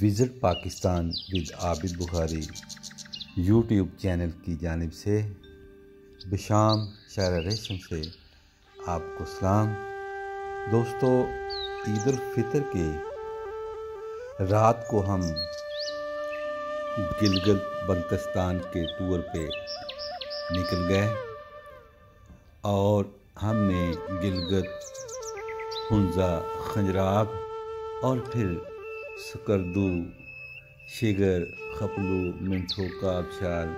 Visit Pakistan with Abid Bukhari YouTube channel की जानिब से बेशाम शहर रेशम से आपको सलाम। दोस्तों, ईद उल फितर के रात को हम गिलगित बल्तिस्तान के टूर पे निकल गए और हमने गिलगित, हुंजा, खुंजराब और फिर स्कर्दू, शिगर, खपलू, मिंठो, काबशाल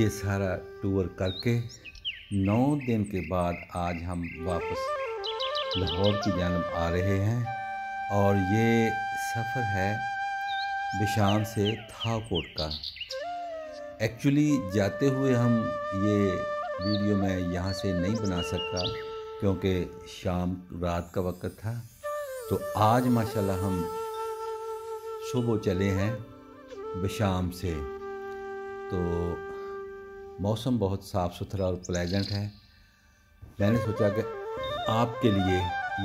ये सारा टूर करके 9 दिन के बाद आज हम वापस लाहौर की जानिब आ रहे हैं। और ये सफ़र है बेशाम से थाकोट का। एक्चुअली जाते हुए हम ये वीडियो मैं यहाँ से नहीं बना सका क्योंकि शाम रात का वक्त था। तो आज माशाल्लाह हम सुबह चले हैं बेशाम से। तो मौसम बहुत साफ़ सुथरा और प्लेजेंट है। मैंने सोचा कि आपके लिए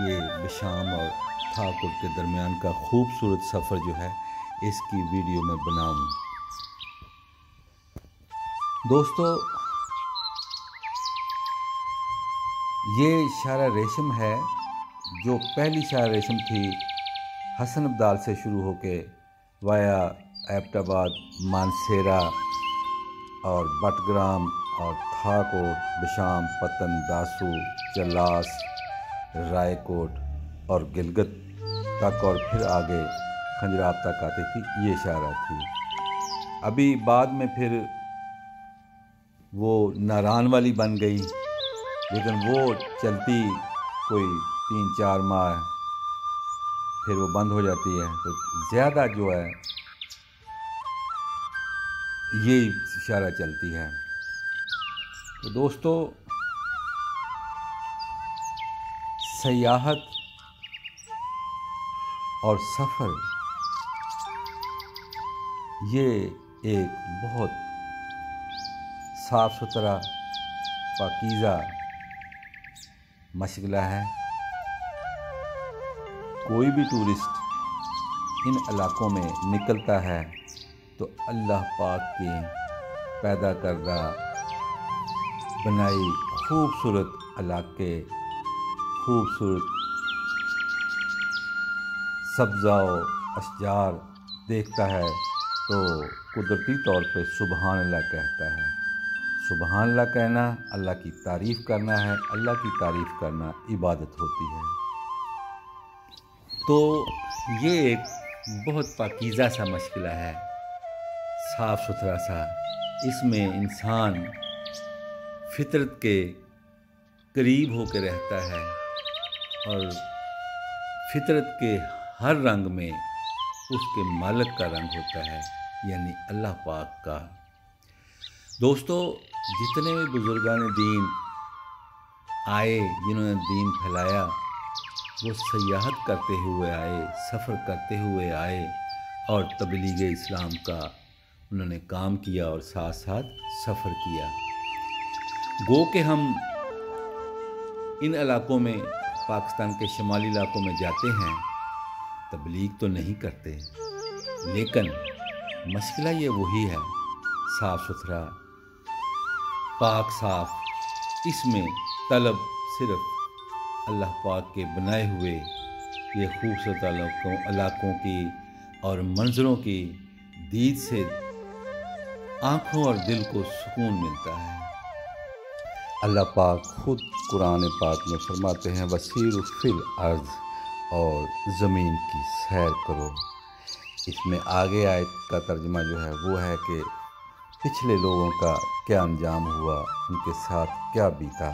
ये बेशाम और थाकोट के दरमियान का खूबसूरत सफ़र जो है इसकी वीडियो में बनाऊँ। दोस्तों, ये शारा रेशम है जो पहली शारा रेशम थी हसन अब्दाल से शुरू होके वाया अब्बोटाबाद, मानसेरा और बटग्राम और थाकोट, बेशाम, पत्तन, दासू, चिल्लास, रायकोट और गिलगित तक और फिर आगे खुंजराब तक आती थी। ये शारा थी। अभी बाद में फिर वो नारान वाली बन गई, लेकिन वो चलती कोई 3-4 माह फिर वो बंद हो जाती है। तो ज़्यादा जो है ये इशारा चलती है। तो दोस्तों, सयाहत और सफ़र ये एक बहुत साफ़ सुथरा पाकीज़ा मशगला है। कोई भी टूरिस्ट इन इलाकों में निकलता है तो अल्लाह पाक की पैदा करदा बनाई खूबसूरत इलाके, खूबसूरत सब्ज़ा और अशजार देखता है तो कुदरती तौर पे सुबहान अल्लाह कहता है। सुबहान अल्लाह कहना अल्लाह की तारीफ़ करना है। अल्लाह की तारीफ़ करना इबादत होती है। तो ये एक बहुत पाकीज़ा सा मशगला है, साफ़ सुथरा सा। इसमें इंसान फितरत के करीब होकर रहता है और फितरत के हर रंग में उसके मालिक का रंग होता है, यानी अल्लाह पाक का। दोस्तों, जितने भी बुज़ुर्गान दीन आए जिन्होंने दीन फैलाया वो सयाहत करते हुए आए, सफ़र करते हुए आए और तबलीग इस्लाम का उन्होंने काम किया और साथ साथ सफ़र किया। गो के हम इन इलाकों में, पाकिस्तान के शुमाली इलाकों में जाते हैं, तबलीग तो नहीं करते, लेकिन मसला ये वही है, साफ़ सुथरा, पाक साफ। इसमें तलब सिर्फ अल्लाह पाक के बनाए हुए ये खूबसूरत इलाकों की और मंजरों की दीद से आँखों और दिल को सुकून मिलता है। अल्लाह पाक खुद कुरान पाक में फरमाते हैं, वसीरु फिल अर्ज़, और ज़मीन की सैर करो। इसमें आगे आयत का तर्जमा जो है वो है कि पिछले लोगों का क्या अंजाम हुआ, उनके साथ क्या बीता।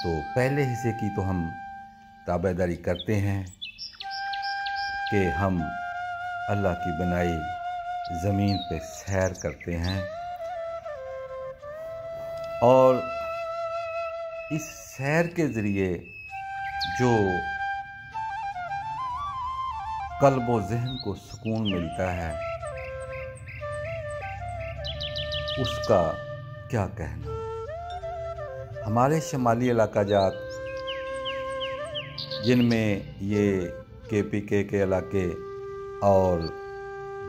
तो पहले हिस्से की तो हम ताबेदारी करते हैं कि हम अल्लाह की बनाई ज़मीन पे सैर करते हैं और इस सैर के ज़रिए जो क़ल्ब व ज़हन को सुकून मिलता है उसका क्या कहना। हमारे शमाली इलाका जात जिनमें ये केपीके के इलाके और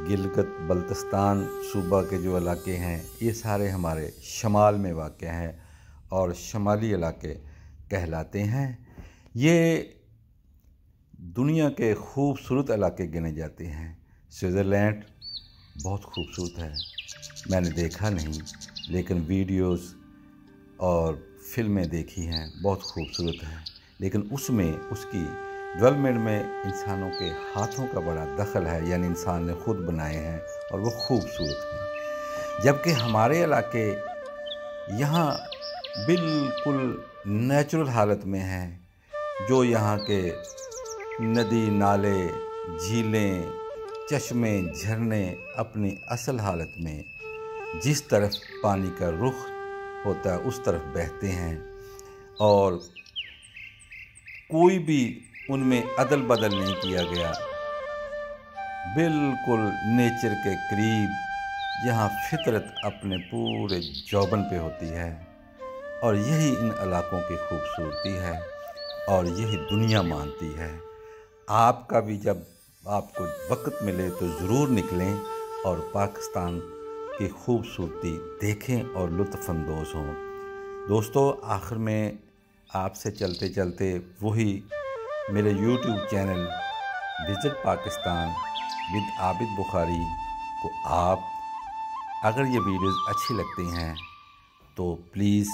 गिलगित बल्तिस्तान सूबा के जो इलाके हैं ये सारे हमारे शमाल में वाक़ हैं और शमाली इलाके कहलाते हैं। ये दुनिया के ख़ूबसूरत इलाके गिने जाते हैं। स्विट्ज़रलैंड बहुत ख़ूबसूरत है, मैंने देखा नहीं लेकिन वीडियोस और फिल्में देखी हैं, बहुत ख़ूबसूरत है लेकिन उसमें उसकी डेवलपमेंट में इंसानों के हाथों का बड़ा दखल है, यानी इंसान ने ख़ुद बनाए हैं और वो ख़ूबसूरत हैं। जबकि हमारे इलाके यहाँ बिल्कुल नेचुरल हालत में हैं, जो यहाँ के नदी नाले झीलें चश्मे झरने अपनी असल हालत में जिस तरफ पानी का रुख होता है उस तरफ बहते हैं और कोई भी उनमें अदल बदल नहीं किया गया, बिल्कुल नेचर के करीब यहाँ फितरत अपने पूरे जौबन पे होती है और यही इन इलाकों की खूबसूरती है और यही दुनिया मानती है। आपका भी जब आपको वक्त मिले तो ज़रूर निकलें और पाकिस्तान की खूबसूरती देखें और लुत्फ़अंदोज़ हों। दोस्तों, आखिर में आपसे चलते चलते वही मेरे YouTube channel visit Pakistan with Abid Bukhari को आप, अगर ये वीडियोस अच्छी लगती हैं तो प्लीज़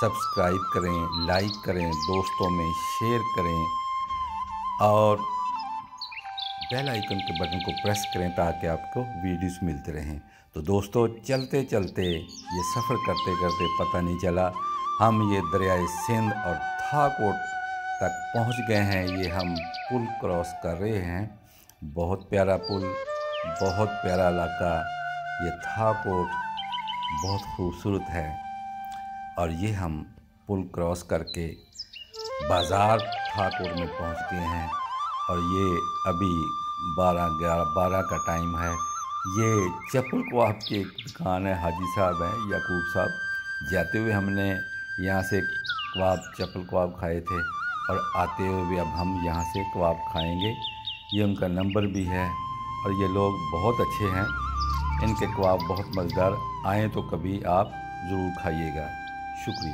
सब्सक्राइब करें, लाइक करें, दोस्तों में शेयर करें और बेल आइकन के बटन को प्रेस करें ताकि आपको वीडियोस मिलते रहें। तो दोस्तों, चलते चलते ये सफ़र करते करते पता नहीं चला हम ये दरियाए सिंध और थाकोट तक पहुंच गए हैं। ये हम पुल क्रॉस कर रहे हैं, बहुत प्यारा पुल, बहुत प्यारा इलाका ये थाकोट, बहुत खूबसूरत है। और ये हम पुल क्रॉस करके बाज़ार थाकोट में पहुंच गए हैं और ये अभी 12 का टाइम है। ये चप्पल को आपकी एक दुकान है, हाजी साहब हैं याकूब साहब, जाते हुए हमने यहाँ से चप्पल कबाब खाए थे और आते हुए भी अब हम यहाँ से कबाब खाएंगे। ये उनका नंबर भी है और ये लोग बहुत अच्छे हैं, इनके कबाब बहुत मज़ेदार आएँ तो कभी आप ज़रूर खाइएगा। शुक्रिया।